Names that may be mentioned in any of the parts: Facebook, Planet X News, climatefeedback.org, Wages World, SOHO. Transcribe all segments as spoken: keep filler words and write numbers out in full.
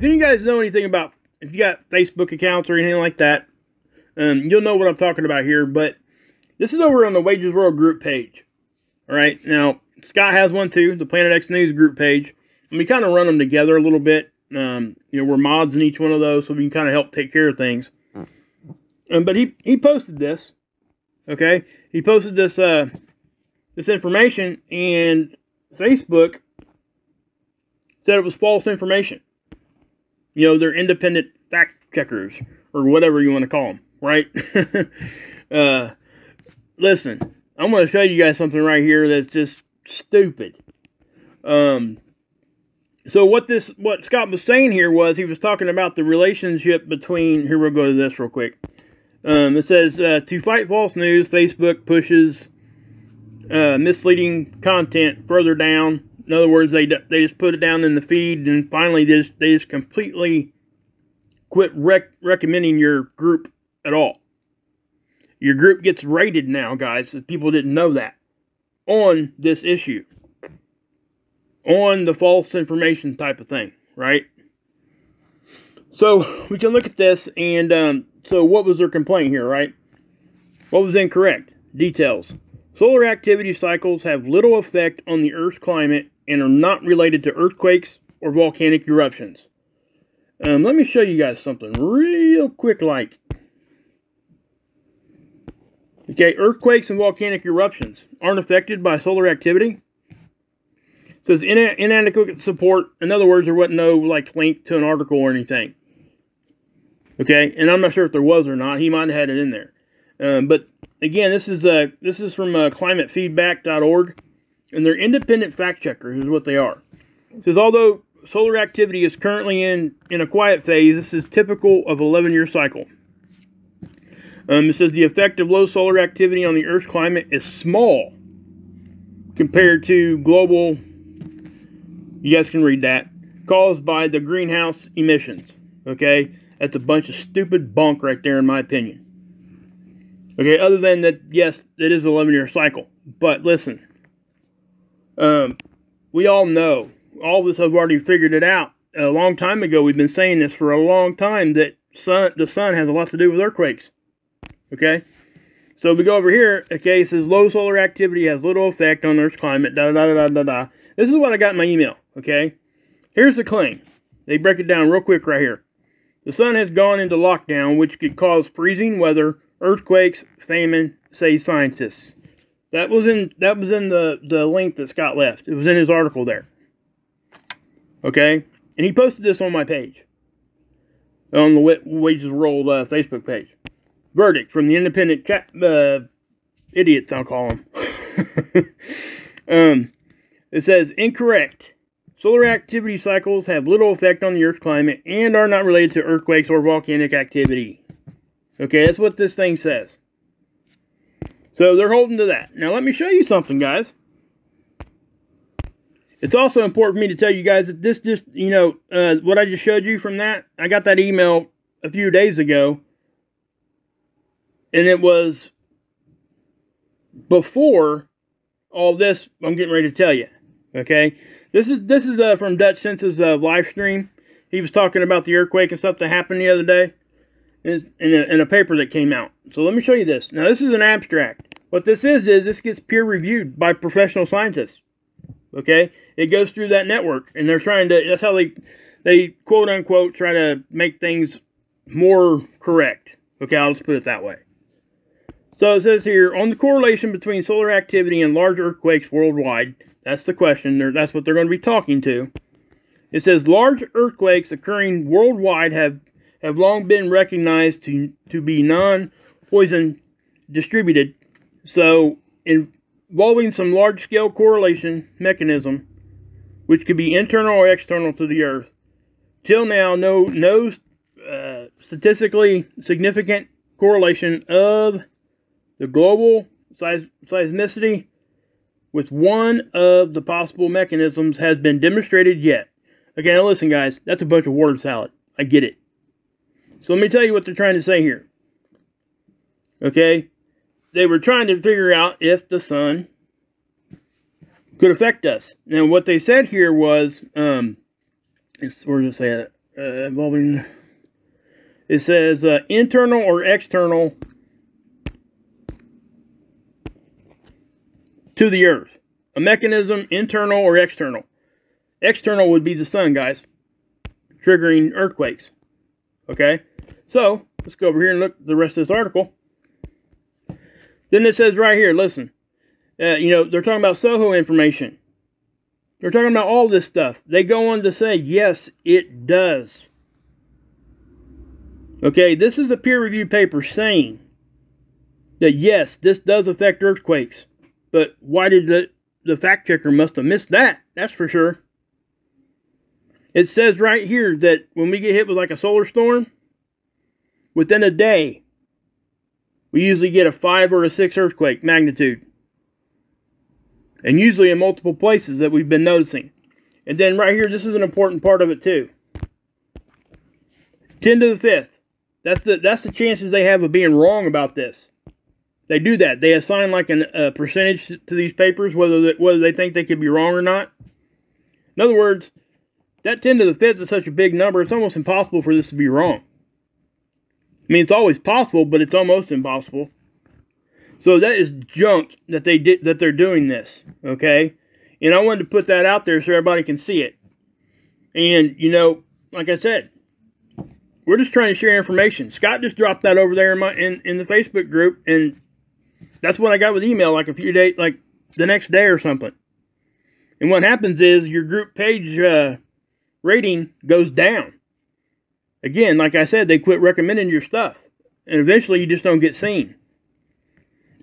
If you guys know anything about, if you got Facebook accounts or anything like that, um, you'll know what I'm talking about here. But this is over on the Wages World group page. All right, now Scott has one too, the Planet X News group page, and we kind of run them together a little bit. Um, you know, we're mods in each one of those, so we can kind of help take care of things. Um, but he he posted this. Okay, he posted this uh this information, and Facebook said it was false information. You know, they're independent fact checkers or whatever you want to call them, right? uh, listen, I'm going to show you guys something right here that's just stupid. Um, so what this what Scott was saying here was he was talking about the relationship between. Here, we'll go to this real quick. Um, it says, uh, to fight false news, Facebook pushes uh, misleading content further down. In other words, they, they just put it down in the feed, and finally they just, they just completely quit rec recommending your group at all. Your group gets rated now, guys, if people didn't know that, on this issue, on the false information type of thing, right? So we can look at this, and um, so what was their complaint here, right? What was incorrect? Details. Solar activity cycles have little effect on the Earth's climate and are not related to earthquakes or volcanic eruptions. Um, let me show you guys something real quick like. Okay, earthquakes and volcanic eruptions aren't affected by solar activity. It says in inadequate support. In other words, there wasn't no like link to an article or anything. Okay, and I'm not sure if there was or not. He might have had it in there. Um, but again, this is uh, this is from uh, climate feedback dot org, and they're independent fact checkers, is what they are. It says, although solar activity is currently in, in a quiet phase, this is typical of an eleven-year cycle. Um, it says the effect of low solar activity on the Earth's climate is small compared to global, you guys can read that, caused by the greenhouse emissions, okay? That's a bunch of stupid bunk right there, in my opinion. Okay, other than that, yes, it is an eleven-year cycle. But listen, um, we all know, all of us have already figured it out. A long time ago, we've been saying this for a long time, that sun, the sun has a lot to do with earthquakes. Okay, so we go over here, okay, it says low solar activity has little effect on Earth's climate, da-da-da-da-da-da. This is what I got in my email, okay? Here's the claim. They break it down real quick right here. The sun has gone into lockdown, which could cause freezing weather, earthquakes, famine, say scientists. That was in that was in the, the link that Scott left. It was in his article there. Okay? And he posted this on my page. On the Wages World uh, Facebook page. Verdict from the independent chat, uh, idiots, I'll call them. um, it says, incorrect. Solar activity cycles have little effect on the Earth's climate and are not related to earthquakes or volcanic activity. Okay, that's what this thing says. So they're holding to that. Now let me show you something, guys. It's also important for me to tell you guys that this just, you know, uh, what I just showed you from that, I got that email a few days ago. And it was before all this I'm getting ready to tell you. Okay, this is this is uh, from Dutch Sense's uh, live stream. He was talking about the earthquake and stuff that happened the other day in a, in a paper that came out. So let me show you this. Now this is an abstract. What this is is this gets peer reviewed by professional scientists. Okay, it goes through that network, and they're trying to. That's how they they quote unquote try to make things more correct. Okay, I'll just put it that way. So it says here, on the correlation between solar activity and large earthquakes worldwide, that's the question, they're, that's what they're going to be talking to. It says, large earthquakes occurring worldwide have, have long been recognized to, to be non-poison distributed. So involving some large-scale correlation mechanism, which could be internal or external to the Earth. Till now, no, no uh, statistically significant correlation of the global seismicity with one of the possible mechanisms has been demonstrated yet. Okay, now listen, guys. That's a bunch of word salad. I get it. So let me tell you what they're trying to say here. Okay? They were trying to figure out if the sun could affect us. Now, what they said here was, um, where did I say that? uh, involving, it says uh, internal or external to the earth. A mechanism, internal or external. External would be the sun, guys, triggering earthquakes. Okay, so let's go over here and look at the rest of this article. Then it says right here, listen, uh, you know, they're talking about SOHO information. They're talking about all this stuff. They go on to say, yes, it does. Okay, this is a peer-reviewed paper saying that, yes, this does affect earthquakes. But why did the, the fact checker must have missed that? That's for sure. It says right here that when we get hit with like a solar storm, within a day, we usually get a five or a six earthquake magnitude. And usually in multiple places that we've been noticing. And then right here, this is an important part of it too. ten to the fifth. That's the, that's the chances they have of being wrong about this. They do that. They assign like an, a percentage to these papers, whether they, whether they think they could be wrong or not. In other words, that ten to the fifth is such a big number, it's almost impossible for this to be wrong. I mean, it's always possible, but it's almost impossible. So that is junk that they did, that they're doing this, okay? And I wanted to put that out there so everybody can see it. And, you know, like I said, we're just trying to share information. Scott just dropped that over there in my in, in the Facebook group, and that's what I got with email like a few days, like the next day or something. And what happens is your group page uh, rating goes down. Again, like I said, they quit recommending your stuff. And eventually you just don't get seen.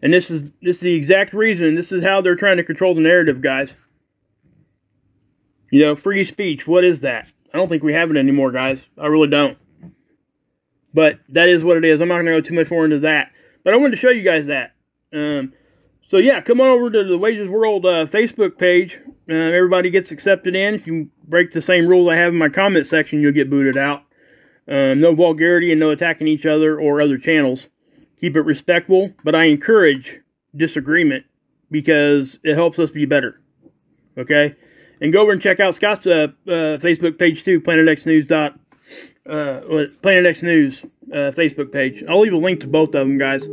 And this is this is the exact reason. This is how they're trying to control the narrative, guys. You know, free speech, what is that? I don't think we have it anymore, guys. I really don't. But that is what it is. I'm not going to go too much more into that. But I wanted to show you guys that. Um, so, yeah, come on over to the Wages World uh, Facebook page. Uh, everybody gets accepted in. If you break the same rules I have in my comment section, you'll get booted out. Um, no vulgarity and no attacking each other or other channels. Keep it respectful, but I encourage disagreement because it helps us be better. Okay? And go over and check out Scott's uh, uh, Facebook page too, Planet X News. Dot, uh, Planet X News uh, Facebook page. I'll leave a link to both of them, guys.